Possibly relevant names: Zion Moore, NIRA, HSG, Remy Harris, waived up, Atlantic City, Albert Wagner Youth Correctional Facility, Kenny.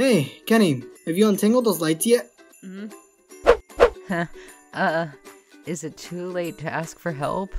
Hey, Kenny, have you untangled those lights yet? Is it too late to ask for help?